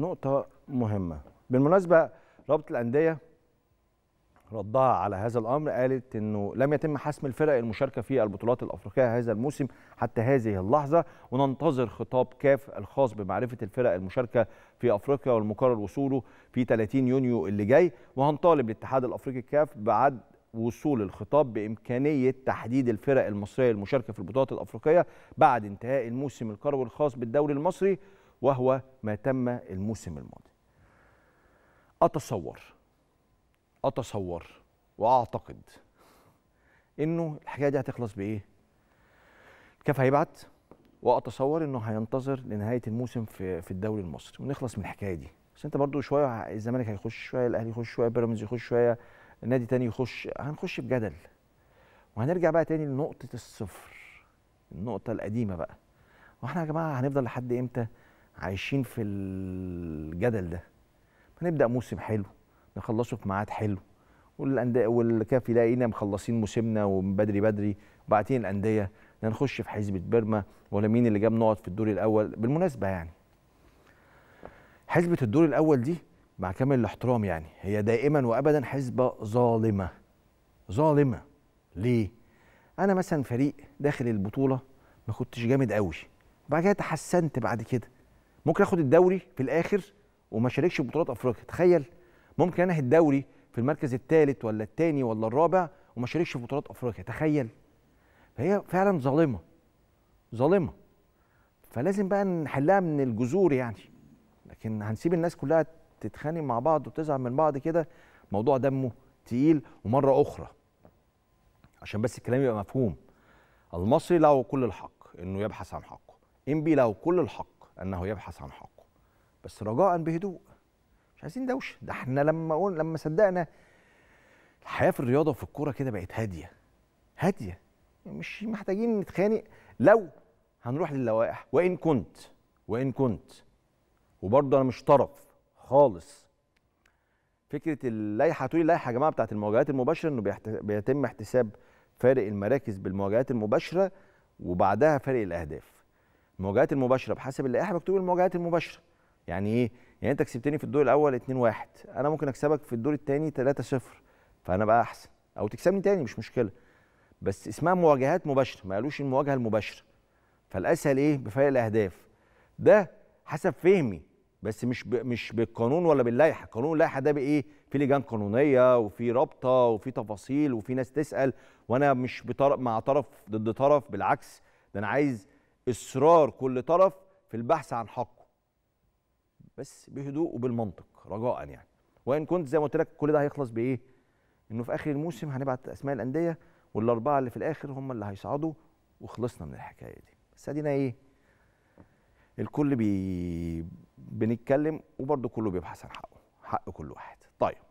نقطة مهمة. بالمناسبة رابطة الأندية ردها على هذا الأمر، قالت أنه لم يتم حسم الفرق المشاركة في البطولات الأفريقية هذا الموسم حتى هذه اللحظة، وننتظر خطاب كاف الخاص بمعرفة الفرق المشاركة في أفريقيا والمقرر وصوله في 30 يونيو اللي جاي، وهنطالب الاتحاد الأفريقي كاف بعد وصول الخطاب بإمكانية تحديد الفرق المصرية المشاركة في البطولات الأفريقية بعد انتهاء الموسم القروي الخاص بالدوري المصري، وهو ما تم الموسم الماضي. أتصور وأعتقد إنه الحكاية دي هتخلص بإيه؟ الكاف هيبعت، وأتصور إنه هينتظر لنهاية الموسم في الدوري المصري ونخلص من الحكاية دي. بس أنت برضو شوية الزمالك هيخش، شوية الأهلي يخش، شوية بيراميدز يخش، شوية نادي تاني يخش، هنخش بجدل. وهنرجع بقى تاني لنقطة الصفر، النقطة القديمة بقى. وإحنا يا جماعة هنفضل لحد إمتى عايشين في الجدل ده؟ هنبدأ موسم حلو نخلصه في ميعاد حلو، والكاف يلاقينا مخلصين موسمنا ومن بدري بدري، وبعدين الانديه لا نخش في حزبة بيرما ولا مين اللي جاب نقط في الدور الاول. بالمناسبه يعني حزبة الدور الاول دي مع كامل الاحترام يعني هي دائما وابدا حزبة ظالمه ظالمه. ليه؟ انا مثلا فريق داخل البطوله ما كنتش جامد قوي، وبعد كده تحسنت، بعد كده ممكن اخد الدوري في الاخر وما شاركش في بطولات افريقيا، تخيل. ممكن انهي الدوري في المركز الثالث ولا الثاني ولا الرابع وما شاركش في بطولات افريقيا، تخيل. فهي فعلا ظالمه ظالمه، فلازم بقى نحلها من الجذور يعني. لكن هنسيب الناس كلها تتخانق مع بعض وتزعل من بعض كده، موضوع دمه تقيل. ومره اخرى عشان بس الكلام يبقى مفهوم، المصري له كل الحق انه يبحث عن حقه، انبي له كل الحق انه يبحث عن حقه، بس رجاء بهدوء، مش عايزين دوشه. ده احنا لما صدقنا الحياه في الرياضه وفي الكوره كده بقت هاديه هاديه، مش محتاجين نتخانق لو هنروح للوائح. وان كنت وبرضه انا مش طرف خالص فكره اللائحه، تقولي اللائحه يا جماعه بتاعت المواجهات المباشره انه بيتم احتساب فارق المراكز بالمواجهات المباشره وبعدها فارق الاهداف. المواجهات المباشره بحسب اللائحه مكتوب المواجهات المباشره يعني ايه؟ يعني انت كسبتني في الدور الاول 2-1، انا ممكن اكسبك في الدور الثاني 3-0، فانا بقى احسن، او تكسبني تاني مش مشكله، بس اسمها مواجهات مباشره، ما قالوش المواجهه المباشره. فالاسهل ايه؟ بفرق الاهداف. ده حسب فهمي بس مش بالقانون ولا باللائحه. قانون اللائحه ده بايه؟ في لجان قانونيه وفي رابطه وفي تفاصيل وفي ناس تسال، وانا مش مع طرف ضد طرف، بالعكس ده انا عايز اصرار كل طرف في البحث عن حقه، بس بهدوء وبالمنطق رجاء يعني. وان كنت زي ما قلت لك كل ده هيخلص بايه؟ انه في اخر الموسم هنبعت اسماء الانديه والاربعه اللي في الاخر هم اللي هيصعدوا، وخلصنا من الحكايه دي. بس ادينا ايه؟ الكل بنتكلم وبرده كله بيبحث عن حقه، حق كل واحد. طيب